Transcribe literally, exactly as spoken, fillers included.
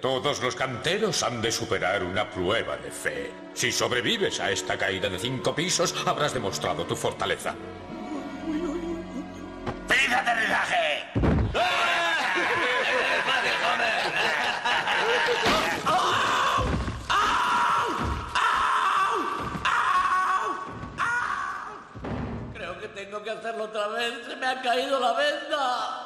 Todos los canteros han de superar una prueba de fe. Si sobrevives a esta caída de cinco pisos, habrás demostrado tu fortaleza. ¡Piso de aterrizaje! Creo que tengo que hacerlo otra vez. Se me ha caído la venda.